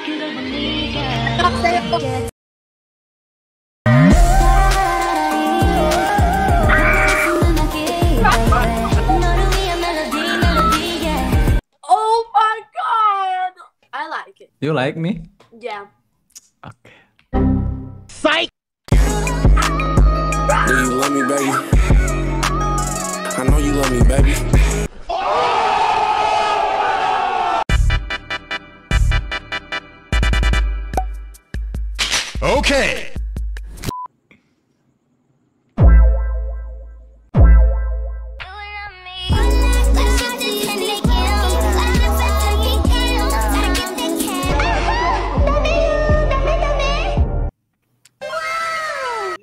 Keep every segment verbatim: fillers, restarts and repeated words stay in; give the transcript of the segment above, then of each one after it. Get You like me? Yeah. Okay. Psych! Do you love me, baby? I know you love me, baby. Oh! Okay.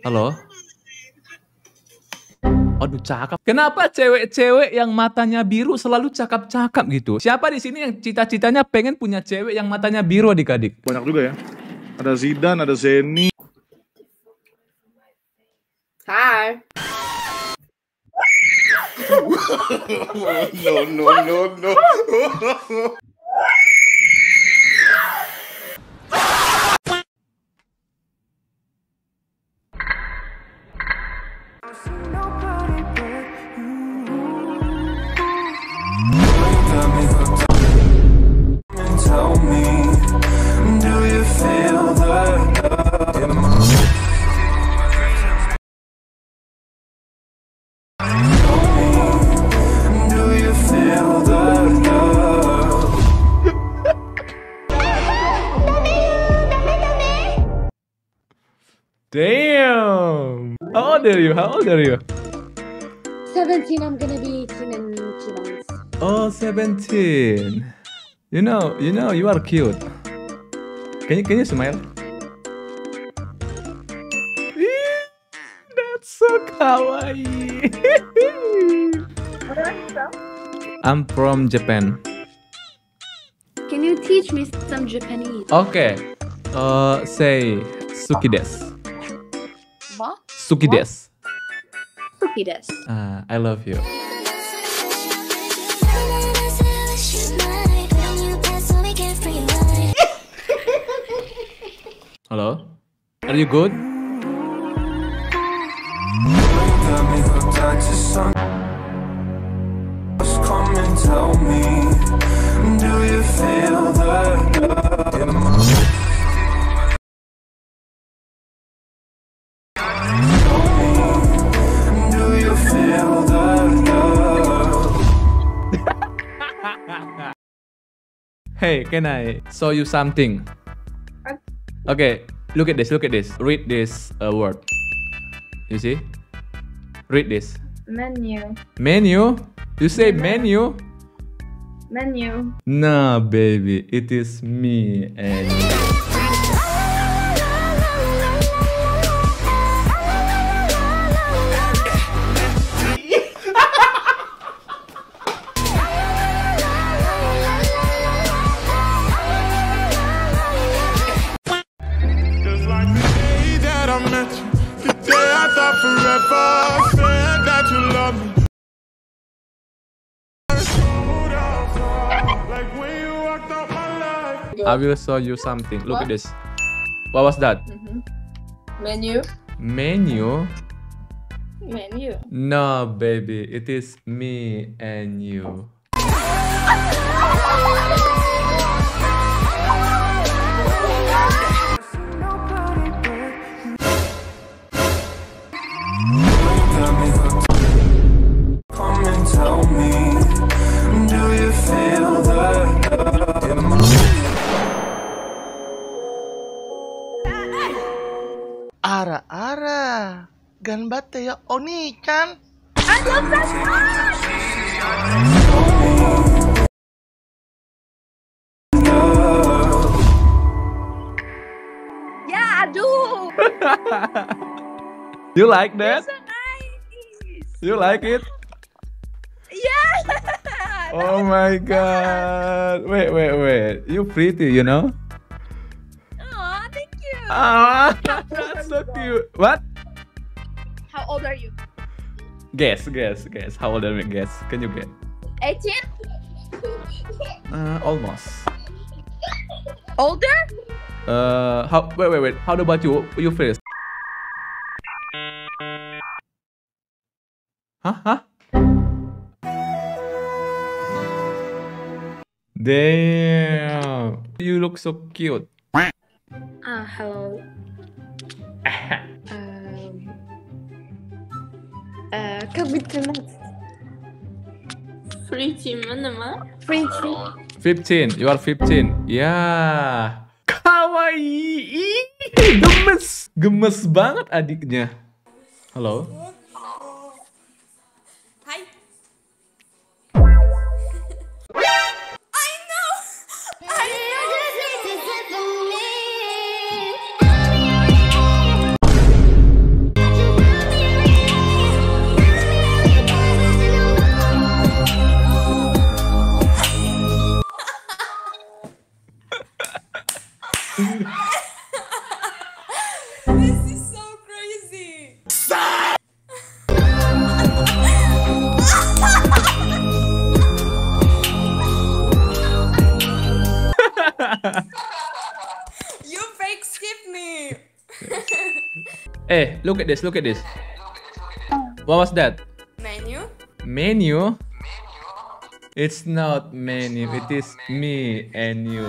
Halo. Aduh, cakap. Kenapa cewek-cewek yang matanya biru selalu cakap-cakap gitu? Siapa di sini yang cita-citanya pengen punya cewek yang matanya biru, adik-adik? Banyak juga ya. Ada Zidane, ada Zeni. Hai. No, no, no, no. Damn! How old are you? How old are you? seventeen, I'm gonna be eighteen in two months. Oh, seventeen. You know, you know, you are cute. Can you, can you smile? That's so kawaii. Where are you from? I'm from Japan. Can you teach me some Japanese? Okay. Uh, say, suki desu. What? Suki desu. Suki desu. Uh, I love you. Hello? Are you good? Hey, can I show you something? Okay, look at this, look at this. Read this uh, word. You see? Read this. Menu. Menu? You say menu? Menu. Nah, baby, it is me and... I will show you something. Look what? At this. What was that? Mm-hmm. Menu. Menu. Menu. No, baby, it is me and you. Ara-ara, ganbate ya oni-chan. Yeah, I do. You like that? So nice. You like it? Yeah. Oh my god. Wait, wait, wait. You're pretty, you know? Ah, that's so cute. What? How old are you? Guess, guess, guess. How old am I? Guess. Can you guess? eighteen? Uh, almost. Older? Uh, how? Wait, wait, wait. How about you? You first. Huh? Huh? Damn. You look so cute. Ah, uh, hello. um. Uh, kabutsumatsu. Fifteen, Fifteen. Fifteen. You are fifteen. Yeah. Kawaii. Gemes. Gemes banget adiknya. Hello. Hi. I know. I know. This is so crazy. You fake skip me. Hey, look at this, look at this. What was that? Menu? Menu? It's not menu, it is me and you.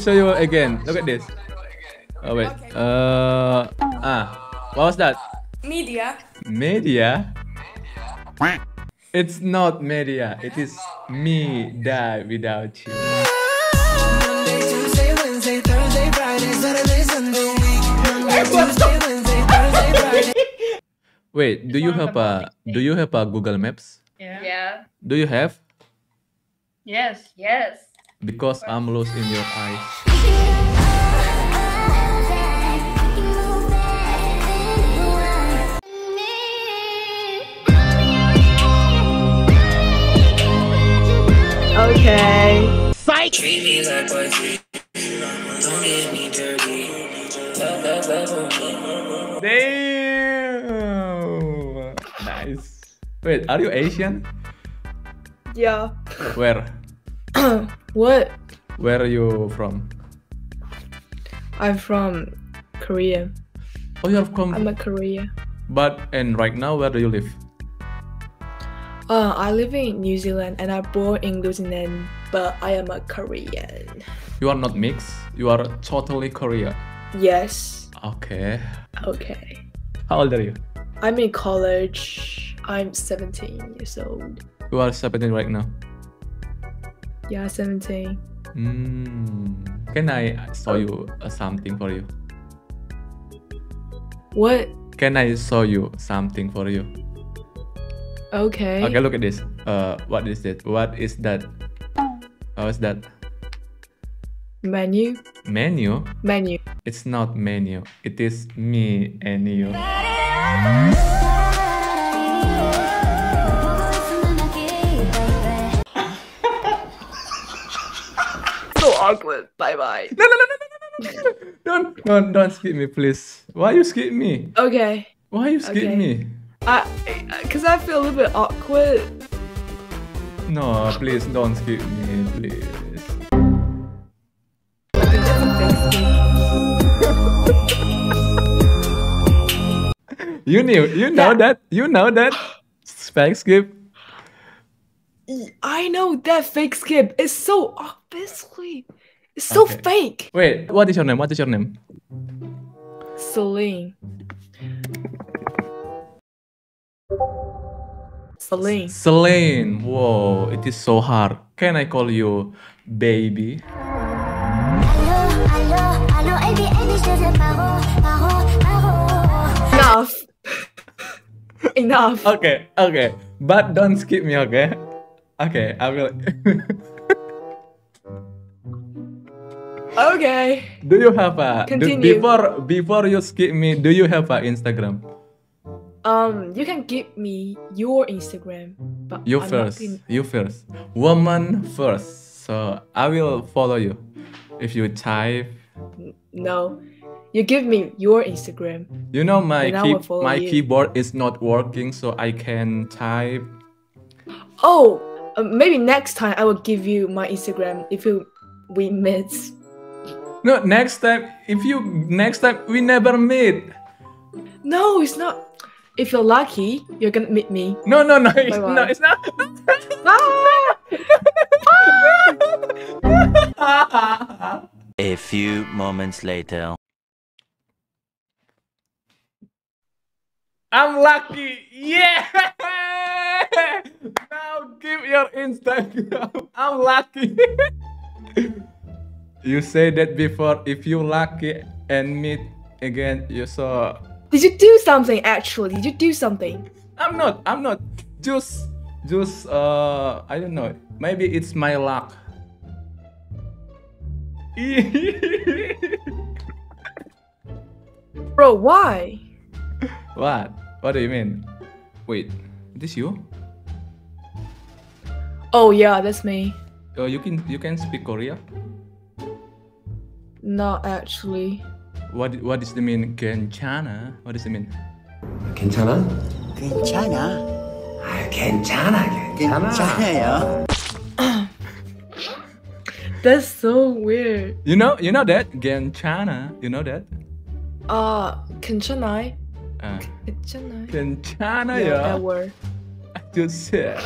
Show you again. Look at this. Oh wait. Okay. Uh ah. What was that? Media. Media. Media. It's not media. It is me die without you. Wait. Do you have a Do you have a Google Maps? Yeah. Yeah. Do you have? Yes. Yes. Because I'm lost in your eyes. Okay. Psych! Treat me like poetry. Don't get me dirty. Love, love, love. Damn! Nice. Wait, are you Asian? Yeah. Where? What? Where are you from? I'm from Korea. Oh, you're from? I'm a Korea. But and right now, where do you live? Uh, I live in New Zealand and I'm born in New Zealand, but I am a Korean. You are not mixed. You are totally Korean. Yes. Okay. Okay. How old are you? I'm in college. I'm seventeen years old. You are seventeen right now. Yeah, seventeen. Mm. Can I show you something for you? What? Can I show you something for you? Okay. Okay, look at this. Uh, what is it? What is that? How is that? Menu. Menu? Menu. It's not menu. It is me and you. Awkward. Bye bye. No no no no no no no! Don't don't don't skip me, please. Why you skip me? Okay. Why you skip okay. me? I, I, cause I feel a little bit awkward. No, please don't skip me, please. You knew, you know that, you know that fake skip. I know that fake skip. It's so obviously, it's so okay. fake. Wait, what is your name? What is your name? Celine. Celine. Celine. Whoa, it is so hard. Can I call you baby? Enough. Enough. Okay, okay, but don't skip me, okay? Okay, I will. Okay. Do you have a do, before before you skip me? Do you have an Instagram? Um, you can give me your Instagram, but you I'm first. Not you first. Woman first. So I will follow you. If you type. No, You give me your Instagram. You know, my key my you. keyboard is not working, so I can type. Oh, uh, maybe next time I will give you my Instagram if you we meet. No, next time if you next time we never meet. No, it's not. If you're lucky, you're gonna meet me. No, no, no, it's, no, it's not. A few moments later. I'm lucky. Yeah. Now give your Instagram. I'm lucky. You say that before. If you lucky and meet again, you saw. Did you do something actually? Did you do something? I'm not. I'm not. Just, just. Uh, I don't know. Maybe it's my luck. Bro, why? What? What do you mean? Wait, is this you? Oh yeah, that's me. Oh, you can you can speak Korea? Not actually. What what does it mean? Genchana? What does it mean? Genchana? Genchana? Ah, genchana, genchana. That's so weird. You know, you know that genchana. You know that? Uh, Kenchanai. Uh, Kenchanai. Kenchanai. Yeah, that word. I just said.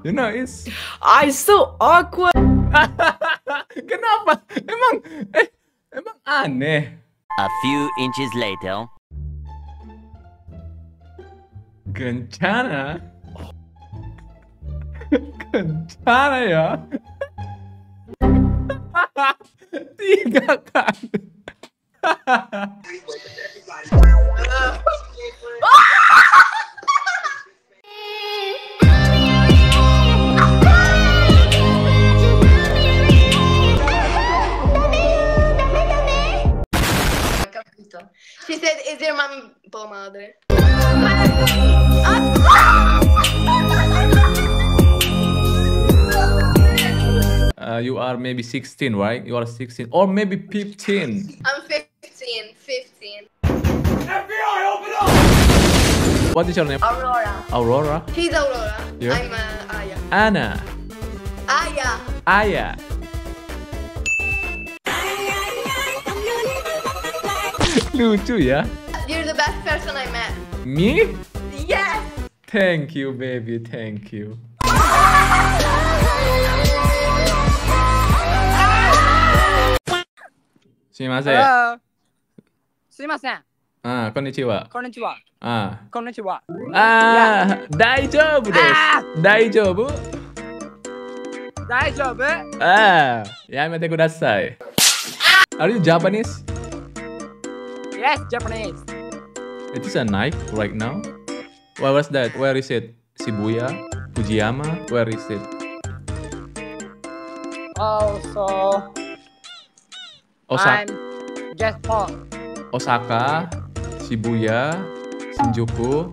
You know, it's. I so awkward. Kenapa? Emang, eh, emang aneh. A few inches later. Genchana. Kencana ya. Tiga kali. She said, "Is your mom pomade?" Uh, you are maybe sixteen, right? You are sixteen, or maybe fifteen. I'm fifteen. fifteen. F B I, open up! What is your name? Aurora. Aurora? He's Aurora. Yeah. I'm uh, Aya. Anna. Aya. Aya. Lucu, yeah? You're the best person I met. Me? Yes! Thank you, baby. Thank you. Hello. Sumimasen. Ah, konnichiwa. Konnichiwa. Ah. Konnichiwa. Ah, daijoubu desu. Daijoubu? Daijoubu? Ah, yamete kudasai. Are you Japanese? Yes, Japanese. It is a knife right now. What was that? Where is it? Shibuya? Fujiyama? Where is it? Oh, so... Osaka. I'm just Paul. Osaka, Shibuya, Shinjuku.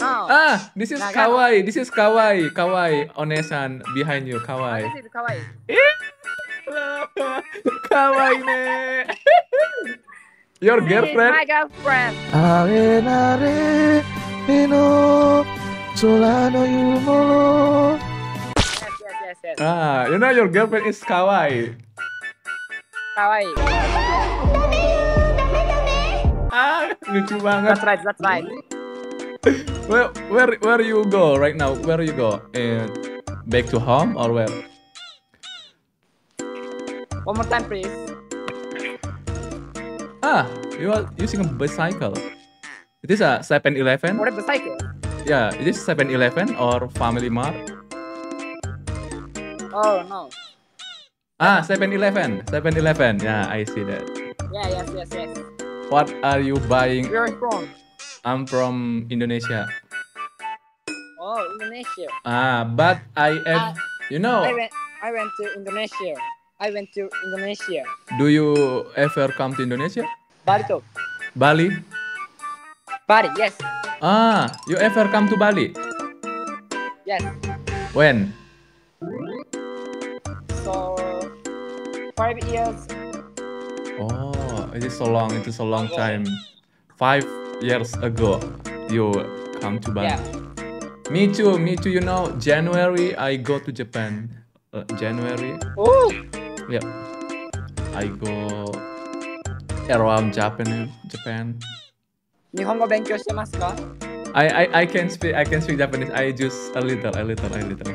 No. Ah, this is Nagano. Kawaii. This is kawaii. Kawaii. Onesan behind you. Kawaii. This is kawaii. Kawaii ne. Your girlfriend? My girlfriend. Yes, yes, yes, yes. Ah, you know your girlfriend is kawaii. Kawaii. Ah, lucu banget. That's right, that's right. Where, where, where you go right now? Where you go? Uh, back to home or where? One more time, please. Ah, you are using a bicycle. It is a seven eleven. What a bicycle? Yeah, it is seven eleven or Family Mart. Oh no. Ah, seven eleven, seven eleven. Yeah, I see that. Yeah, yes, yes, yes. What are you buying? Where are you from? I'm from Indonesia. Oh, Indonesia. Ah, but I am, uh, you know. I went, I went to Indonesia. I went to Indonesia. Do you ever come to Indonesia? Bali too. Bali? Bali, yes. Ah, you ever come to Bali? Yes. When? So... Five years Oh, it is so long. It is a long time. Five years ago, you come to Bali. Yeah. Me too. Me too. You know, January I go to Japan. Uh, January. Oh. Yeah. I go around Japan. Japan. Nihongo benkyo shite masu ka? I I I can speak. I can speak Japanese. I just a little, a little, a little.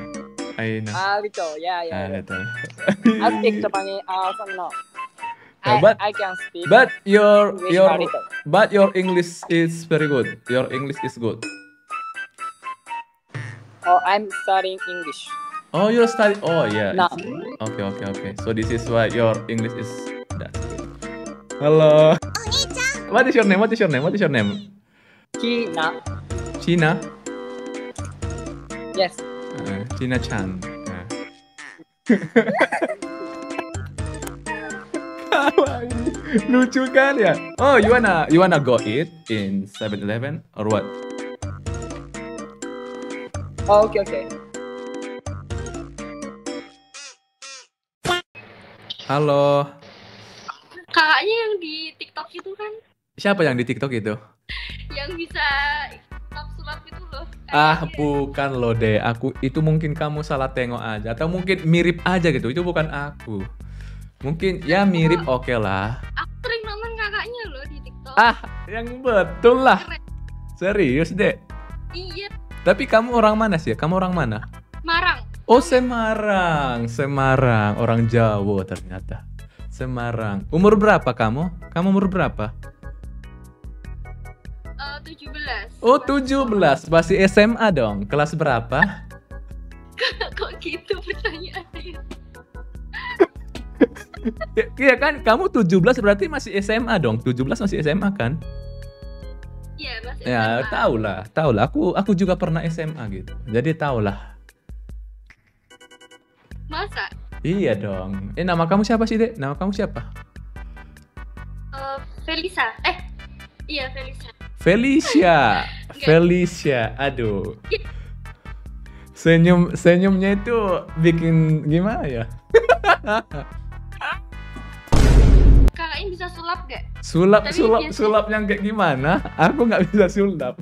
I know. A little. Yeah, yeah. A little. I speak Japanese. Uh, some no. I, but I can speak. But your your but your English is very good. Your English is good. Oh, I'm studying English. Oh, you're studying. Oh, yeah. No. Okay, okay, okay. So this is why your English is that. Hello. What is your name? What is your name? What is your name? China. China. Yes. Uh, China-chan. Uh. Lucu kan ya? Oh, you wanna you wanna go eat in seven eleven or what? Oh, okay, okay. Halo. Kakaknya yang di TikTok itu kan? Siapa yang di TikTok itu? Yang bisa sulap-sulap itu loh. Ah, bukan loh deh. Aku itu mungkin kamu salah tengok aja atau mungkin mirip aja gitu. Itu bukan aku. Mungkin ya mirip oke okay lah. Aku sering nonton kakaknya loh di TikTok. Ah, yang betul lah. Serius deh. Iya. Tapi kamu orang mana sih? Kamu orang mana? Semarang. Oh, Semarang. Semarang. Orang Jawa ternyata. Semarang. Umur berapa kamu? Kamu umur berapa? Uh, tujuh belas. Oh, tujuh belas. Masih S M A dong. Kelas berapa? Kok gitu pertanyaannya? Iya kan, kamu tujuh belas berarti masih S M A dong. tujuh belas masih S M A kan? Iya, masih S M A. Ya, tahulah, tahulah. Aku aku juga pernah S M A gitu. Jadi tahulah. Masa? Iya dong. Eh, nama kamu siapa sih, Dek? Nama kamu siapa? Uh, Felisa. Eh. Iya, Felisa. Felicia. Felicia. Aduh. Senyum senyumnya itu bikin gimana ya? Kakaknya bisa sulap gak? Sulap, Tapi sulap, biasanya... sulap yang kayak gimana? Aku nggak bisa sulap.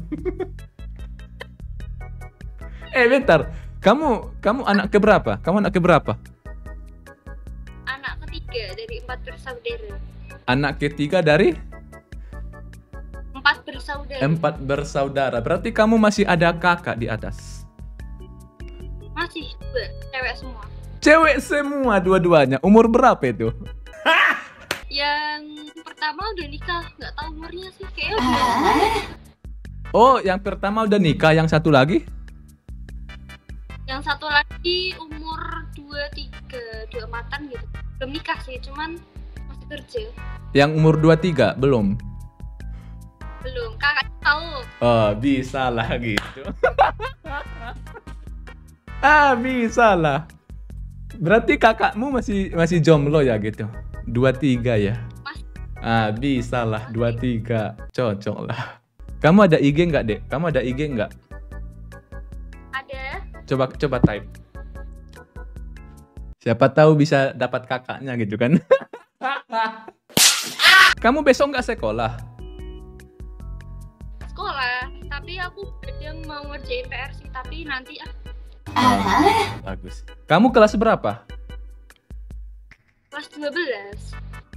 Eh, bentar. Kamu, kamu anak keberapa? Kamu anak keberapa? Anak ketiga dari empat bersaudara. Anak ketiga dari? Empat bersaudara. Empat bersaudara. Berarti kamu masih ada kakak di atas? Masih, dua. Cewek semua. Cewek semua dua-duanya. Umur berapa itu? Yang pertama udah nikah, nggak tahu umurnya sih, kayaknya udah. Oh, yang pertama udah nikah, yang satu lagi? Yang satu lagi umur dua puluh tiga, dua matan gitu. Belum nikah sih, cuman masih kerja. Yang umur dua puluh tiga, belum? Belum, kakak tahu. Oh, bisa lah gitu. Ah, bisa lah. Berarti kakakmu masih masih jomblo ya gitu? dua puluh tiga ya? Mas. Ah, bisa lah, dua puluh tiga. Cocok lah. Kamu ada I G nggak, Dek? Kamu ada I G nggak? Ada. Coba coba type. Siapa tahu bisa dapat kakaknya gitu kan? Kamu besok nggak sekolah? Sekolah, tapi aku kadang mau ngerjain P R sih, tapi nanti ah. Bagus. Bagus. Kamu kelas berapa? Kelas dua belas.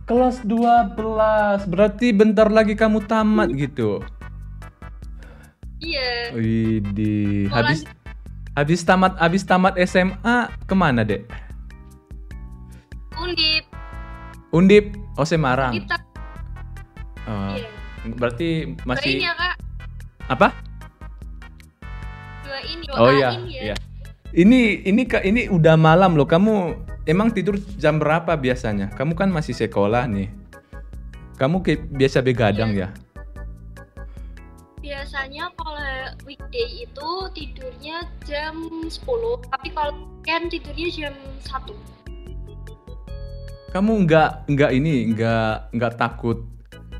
Kelas dua belas. Berarti bentar lagi kamu tamat gitu. Iya. Widih. Habis habis tamat habis tamat S M A kemana, Dek? Undip. Undip, oh Semarang. Undip. Uh, iya. Berarti masih doain ya, Kak. Apa? Doain, doain. Oh iya, ya. Iya. Ini ini Kak, ini udah malam loh. Kamu emang tidur jam berapa biasanya? Kamu kan masih sekolah nih. Kamu kayak biasa begadang ya? Biasanya kalau weekday itu tidurnya jam sepuluh. Tapi kalau weekend tidurnya jam satu. Kamu nggak nggak ini nggak nggak takut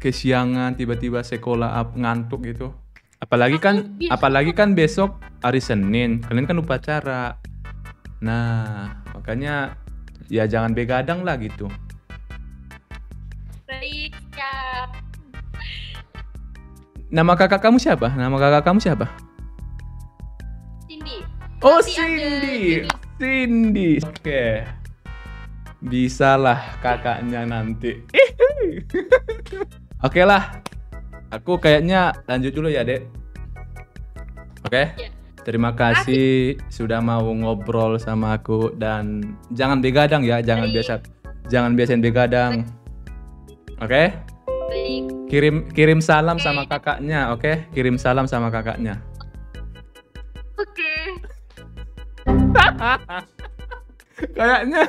kesiangan tiba-tiba sekolah ngantuk gitu? Apalagi kan apalagi kan besok hari Senin. Kalian kan upacara. Nah, makanya ya jangan begadang lah gitu. Ya. Nama kakak kamu siapa? Nama kakak kamu siapa? Cindy. Oh, Tapi Cindy. Cindy. Oke. Okay. Bisalah kakaknya nanti. Oke okay lah. Aku kayaknya lanjut dulu ya, Dek. Oke. Okay? Ya. Terima kasih sudah mau ngobrol sama aku, dan jangan begadang ya, jangan Baik. biasa jangan biasain begadang. Oke? Okay? Kirim kirim salam okay. sama kakaknya, oke? Okay? Kirim salam sama kakaknya. Oke. Okay. Kayaknya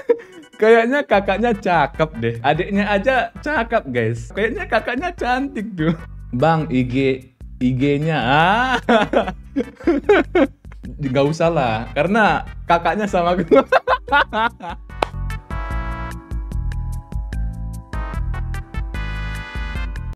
kayaknya kakaknya cakep deh. Adiknya aja cakep, guys. Kayaknya kakaknya cantik tuh. Bang, I G I G-nya. Ah. Gak usah lah, karena kakaknya sama gue.